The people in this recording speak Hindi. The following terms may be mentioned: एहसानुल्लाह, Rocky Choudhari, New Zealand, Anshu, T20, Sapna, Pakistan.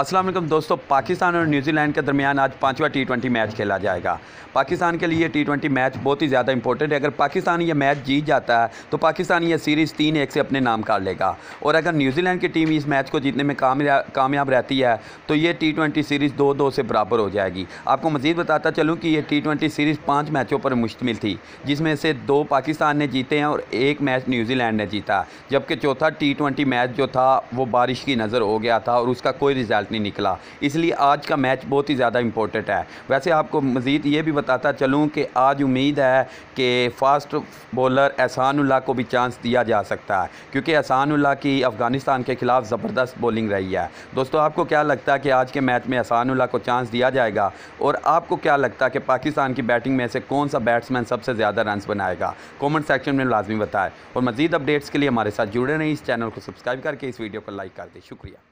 अस्सलाम वालेकुम दोस्तों, पाकिस्तान और न्यूजीलैंड के दरमियान आज 5वां T20 मैच खेला जाएगा। पाकिस्तान के लिए T20 मैच बहुत ही ज़्यादा इंपॉर्टेंट है। अगर पाकिस्तान ये मैच जीत जाता है तो पाकिस्तान ये सीरीज़ 3-1 से अपने नाम कर लेगा, और अगर न्यूजीलैंड की टीम इस मैच को जीतने में कामयाब रहती है तो ये T20 सीरीज़ 2-2 से बराबर हो जाएगी। आपको मज़ीद बताता चलूँ कि ये T20 सीरीज़ 5 मैचों पर मुश्तमिल थी, जिसमें से 2 पाकिस्तान ने जीते हैं और 1 मैच न्यूजीलैंड ने जीता, जबकि चौथा T20 मैच जो था वो बारिश की नज़र हो गया था और उसका कोई रिजल्ट नहीं निकला। इसलिए आज का मैच बहुत ही ज़्यादा इंपॉर्टेंट है। वैसे आपको मज़ीद ये भी बताता चलूँ कि आज उम्मीद है कि फास्ट बॉलर एहसानुल्लाह को भी चांस दिया जा सकता है, क्योंकि एहसानुल्लाह की अफ़गानिस्तान के खिलाफ ज़बरदस्त बॉलिंग रही है। दोस्तों, आपको क्या लगता है कि आज के मैच में एहसानुल्लाह को चांस दिया जाएगा, और आपको क्या लगता है कि पाकिस्तान की बैटिंग में से कौन सा बैट्समैन सबसे ज़्यादा रन बनाएगा? कॉमेंट सेक्शन में लाजमी बताएँ, और मज़ीद अपडेट्स के लिए हमारे साथ जुड़े रहें। इस चैनल को सब्सक्राइब करके इस वीडियो को लाइक कर दें। शुक्रिया।